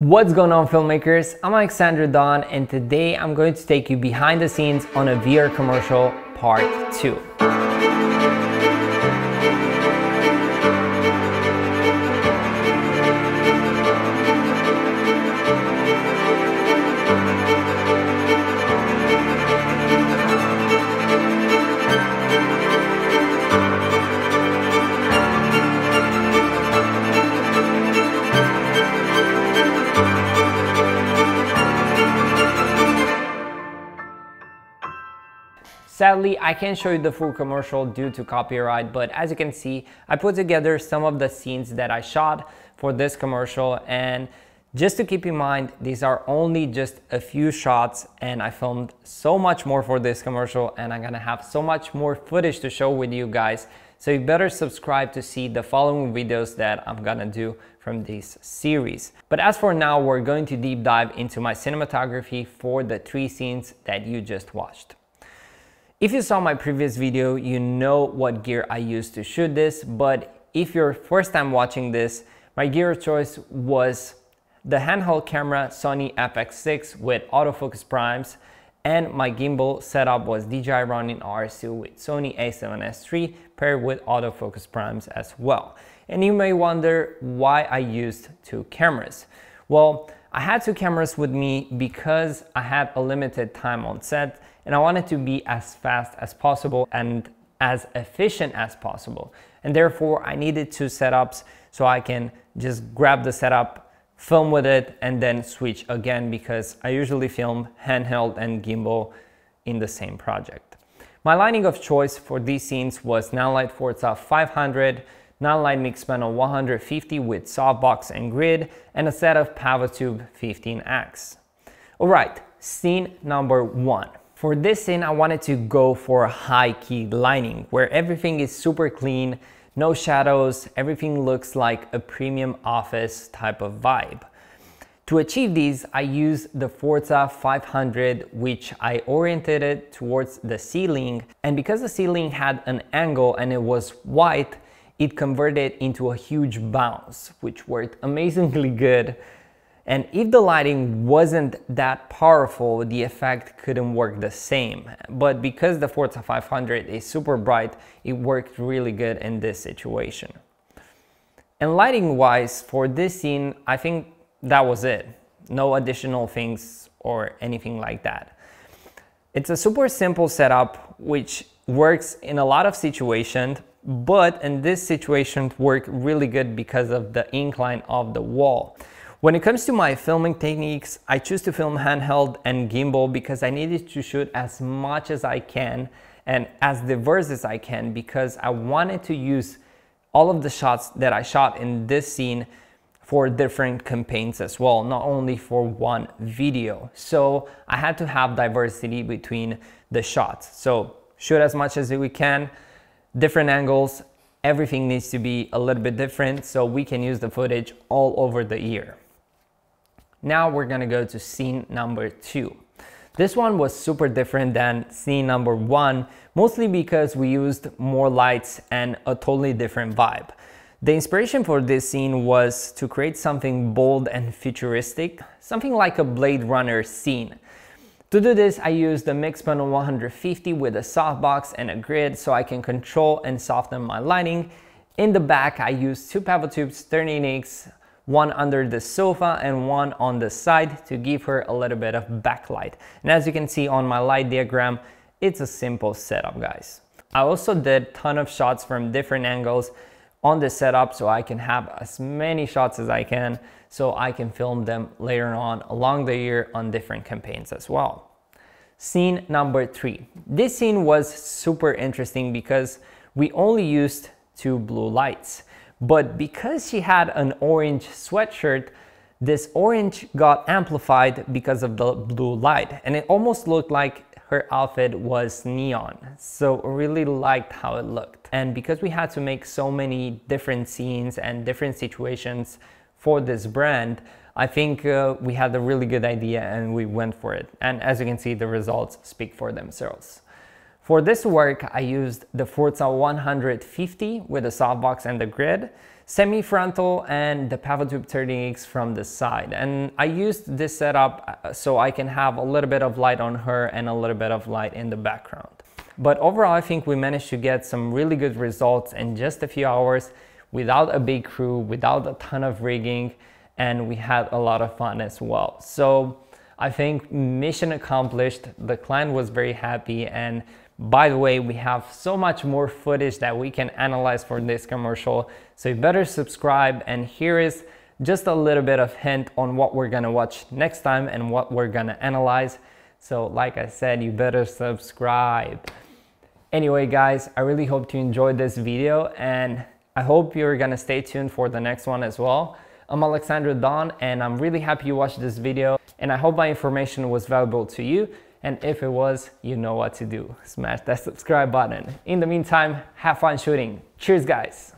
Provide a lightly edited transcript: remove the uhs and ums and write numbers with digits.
What's going on, filmmakers? I'm Alexandru Don, and today I'm going to take you behind the scenes on a VR commercial part 2. Sadly, I can't show you the full commercial due to copyright, but as you can see, I put together some of the scenes that I shot for this commercial. And just to keep in mind, these are only just a few shots, and I filmed so much more for this commercial, and I'm gonna have so much more footage to show with you guys. So you better subscribe to see the following videos that I'm gonna do from this series. But as for now, we're going to deep dive into my cinematography for the 3 scenes that you just watched. If you saw my previous video, you know what gear I used to shoot this, but if you're first time watching this, my gear of choice was the handheld camera Sony FX6 with autofocus primes, and my gimbal setup was DJI Ronin RSU with Sony A7S III paired with autofocus primes as well. And you may wonder why I used 2 cameras. Well, I had 2 cameras with me because I had a limited time on set, and I wanted to be as fast as possible and as efficient as possible. And therefore I needed 2 setups so I can just grab the setup, film with it, and then switch again, because I usually film handheld and gimbal in the same project. My lighting of choice for these scenes was Nanlite Forza 500, Nanlite Mixpanel 150 with softbox and grid, and a set of Pavotube 15x. All right, scene number 1. For this scene, I wanted to go for a high key lighting where everything is super clean, no shadows, everything looks like a premium office type of vibe. To achieve these, I used the Forza 500, which I oriented it towards the ceiling, and because the ceiling had an angle and it was wide, it converted into a huge bounce, which worked amazingly good. And if the lighting wasn't that powerful, the effect couldn't work the same. But because the Forza 500 is super bright, it worked really good in this situation. And lighting wise, for this scene, I think that was it. No additional things or anything like that. It's a super simple setup, which works in a lot of situations, but in this situation worked really good because of the incline of the wall. When it comes to my filming techniques, I choose to film handheld and gimbal because I needed to shoot as much as I can and as diverse as I can, because I wanted to use all of the shots that I shot in this scene for different campaigns as well, not only for one video. So I had to have diversity between the shots. So shoot as much as we can, different angles, everything needs to be a little bit different so we can use the footage all over the year. Now we're gonna go to scene number 2. This one was super different than scene number 1, mostly because we used more lights and a totally different vibe. The inspiration for this scene was to create something bold and futuristic, something like a Blade Runner scene. To do this, I used the Mixpanel 150 with a softbox and a grid so I can control and soften my lighting. In the back, I used 2 Pavotubes 30x, one under the sofa and one on the side, to give her a little bit of backlight. And as you can see on my light diagram, it's a simple setup, guys. I also did a ton of shots from different angles on the setup so I can have as many shots as I can, so I can film them later on along the year on different campaigns as well. Scene number 3. This scene was super interesting because we only used 2 blue lights. But because she had an orange sweatshirt, this orange got amplified because of the blue light, and it almost looked like her outfit was neon. So I really liked how it looked. And because we had to make so many different scenes and different situations for this brand, I think we had a really good idea and we went for it. And as you can see, the results speak for themselves. For this work, I used the Forza 150 with a softbox and the grid, semi-frontal and the Pavotube 30x from the side. And I used this setup so I can have a little bit of light on her and a little bit of light in the background. But overall, I think we managed to get some really good results in just a few hours without a big crew, without a ton of rigging, and we had a lot of fun as well. So I think mission accomplished, the client was very happy. And by the way, we have so much more footage that we can analyze for this commercial. So you better subscribe, and here is just a little bit of hint on what we're gonna watch next time and what we're gonna analyze. So like I said, you better subscribe. Anyway guys, I really hope you enjoyed this video, and I hope you're gonna stay tuned for the next one as well. I'm Alexandru Don, and I'm really happy you watched this video, and I hope my information was valuable to you. And if it was, you know what to do. Smash that subscribe button. In the meantime, have fun shooting. Cheers guys.